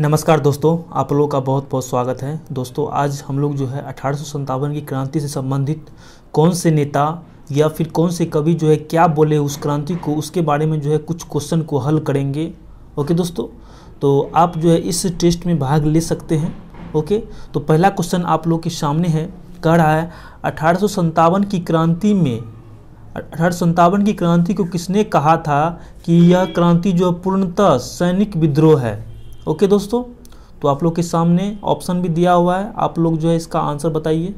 नमस्कार दोस्तों, आप लोगों का बहुत बहुत स्वागत है। दोस्तों आज हम लोग जो है 1857 की क्रांति से संबंधित कौन से नेता या फिर कौन से कवि जो है क्या बोले उस क्रांति को, उसके बारे में जो है कुछ क्वेश्चन को हल करेंगे। ओके दोस्तों, तो आप जो है इस टेस्ट में भाग ले सकते हैं। ओके, तो पहला क्वेश्चन आप लोग के सामने है, कह रहा है 1857 की क्रांति में 1857 की क्रांति को किसने कहा था कि यह क्रांति जो पूर्णतः सैनिक विद्रोह है। ओके दोस्तों, तो आप लोग के सामने ऑप्शन भी दिया हुआ है, आप लोग जो है इसका आंसर बताइए।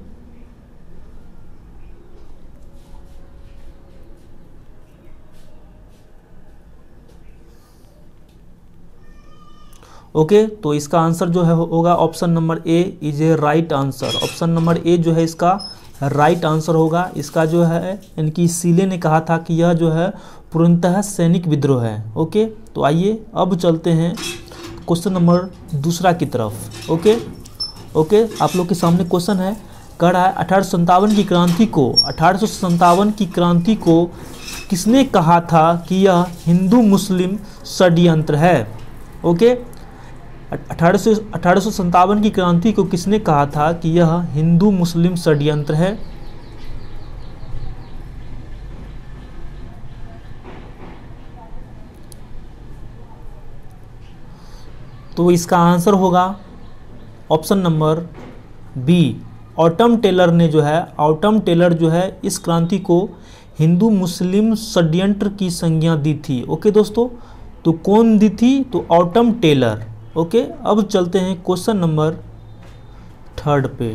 ओके, तो इसका आंसर जो है होगा option number A is a right answer. Option number A जो है इसका राइट आंसर होगा। इसका जो है यानी कि सीले ने कहा था कि यह जो है पूर्णतः सैनिक विद्रोह है। ओके, तो आइए अब चलते हैं क्वेश्चन नंबर दूसरा की तरफ। ओके, आप लोग के सामने क्वेश्चन है, कह रहा है 1857 की क्रांति को 1857 की क्रांति को किसने कहा था कि यह हिंदू मुस्लिम षड्यंत्र है। ओके, 1857 की क्रांति को किसने कहा था कि यह हिंदू मुस्लिम षड्यंत्र है। तो इसका आंसर होगा option number B, Autumn Taylor ने जो है इस क्रांति को हिंदू मुस्लिम षड्यंत्र की संज्ञा दी थी। ओके दोस्तों, तो कौन दी थी, तो ऑटम टेलर। ओके, अब चलते हैं क्वेश्चन नंबर थर्ड पे।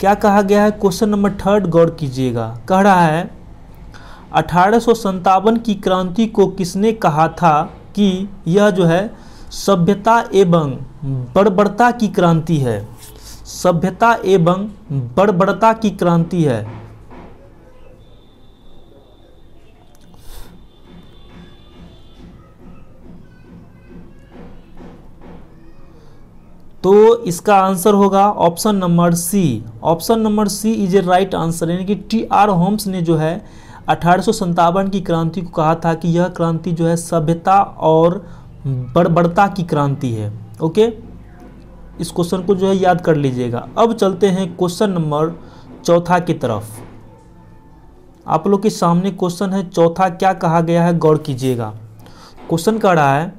क्या कहा गया है क्वेश्चन नंबर थर्ड, गौर कीजिएगा। कह रहा है 1857 की क्रांति को किसने कहा था कि यह जो है सभ्यता एवं बर्बरता की क्रांति है। सभ्यता एवं बर्बरता की क्रांति है। तो इसका आंसर होगा option number C. Option number C is a right answer, यानी कि टी.आर. होम्स ने जो है 1857 की क्रांति को कहा था कि यह क्रांति जो है सभ्यता और बर्बरता की क्रांति है। ओके, इस क्वेश्चन को जो है याद कर लीजिएगा। अब चलते हैं क्वेश्चन नंबर चौथा की तरफ। आप लोग के सामने क्वेश्चन है चौथा, क्या कहा गया है गौर कीजिएगा। क्वेश्चन कह रहा है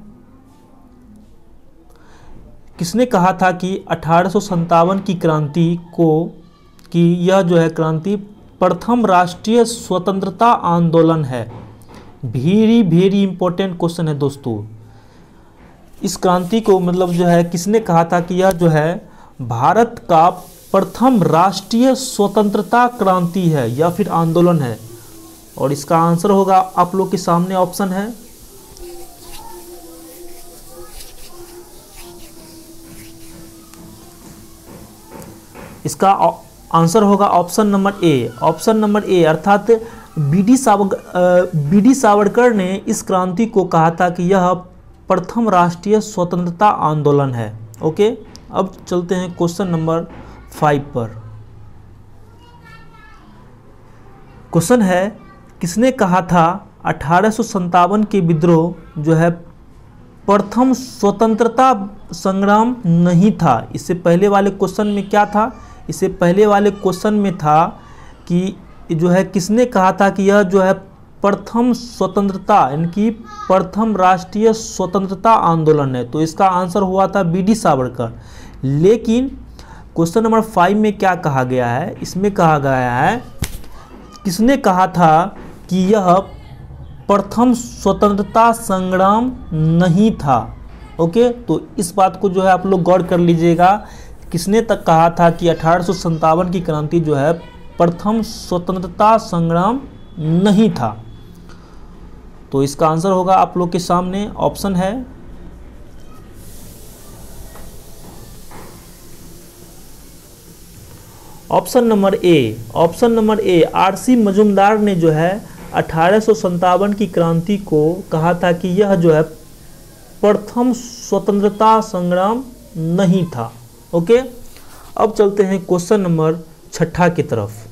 किसने कहा था कि 1857 की क्रांति को कि यह जो है क्रांति प्रथम राष्ट्रीय स्वतंत्रता आंदोलन है। वेरी वेरी इंपॉर्टेंट क्वेश्चन है दोस्तों। इस क्रांति को मतलब जो है किसने कहा था कि यह जो है भारत का प्रथम राष्ट्रीय स्वतंत्रता क्रांति है या फिर आंदोलन है। और इसका आंसर होगा आप लोग के सामने ऑप्शन है इसका आंसर होगा option number A. Option number A अर्थात बी.डी. सावरकर ने इस क्रांति को कहा था कि यह प्रथम राष्ट्रीय स्वतंत्रता आंदोलन है। ओके, अब चलते हैं क्वेश्चन नंबर 5 पर। क्वेश्चन है किसने कहा था 1857 के विद्रोह जो है प्रथम स्वतंत्रता संग्राम नहीं था। इससे पहले वाले क्वेश्चन में क्या था, इससे पहले वाले क्वेश्चन में था कि जो है किसने कहा था कि यह जो है प्रथम स्वतंत्रता इनकी प्रथम राष्ट्रीय स्वतंत्रता आंदोलन है। तो इसका आंसर हुआ था बी.डी. सावरकर। लेकिन क्वेश्चन नंबर 5 में क्या कहा गया है, इसमें कहा गया है किसने कहा था कि यह प्रथम स्वतंत्रता संग्राम नहीं था। ओके, तो इस बात को जो है आप लोग गौर कर लीजिएगा, किसने तक कहा था कि 1857 की क्रांति जो है प्रथम स्वतंत्रता संग्राम नहीं था। तो इसका आंसर होगा आप लोग के सामने ऑप्शन है option number A. Option number A, R C. Majumdar ने जो है 1857 की क्रांति को कहा था कि यह जो है प्रथम स्वतंत्रता संग्राम नहीं था। ओके, अब चलते हैं क्वेश्चन नंबर 6 की तरफ।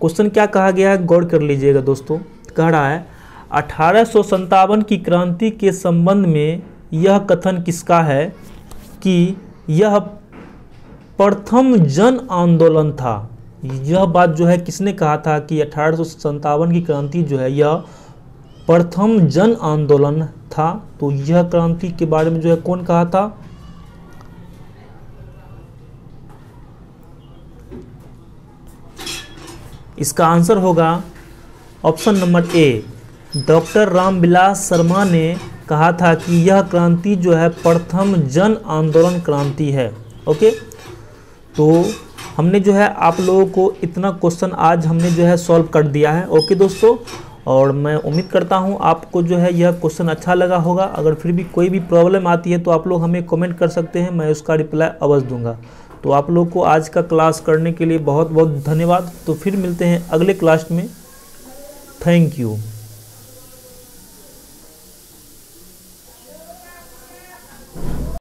क्वेश्चन क्या कहा गया है गौर कर लीजिएगा दोस्तों। कह रहा है 1857 की क्रांति के संबंध में यह कथन किसका है कि यह प्रथम जन आंदोलन था। यह बात जो है किसने कहा था कि 1857 की क्रांति जो है यह प्रथम जन आंदोलन था। तो यह क्रांति के बारे में जो है कौन कहा था? इसका आंसर होगा option number A, doctor Ramvilas Sharma ने कहा था कि यह क्रांति जो है प्रथम जन आंदोलन क्रांति है। ओके, तो हमने जो है आप लोगों को इतना क्वेश्चन आज हमने जो है सॉल्व कर दिया है। ओके दोस्तों, और मैं उम्मीद करता हूं आपको जो है यह क्वेश्चन अच्छा लगा होगा। अगर फिर भी कोई भी प्रॉब्लम आती है तो आप लोग हमें कमेंट कर सकते हैं, मैं उसका रिप्लाई अवश्य दूंगा। तो आप लोग को आज का क्लास करने के लिए बहुत बहुत धन्यवाद। तो फिर मिलते हैं अगले क्लास में। Thank you.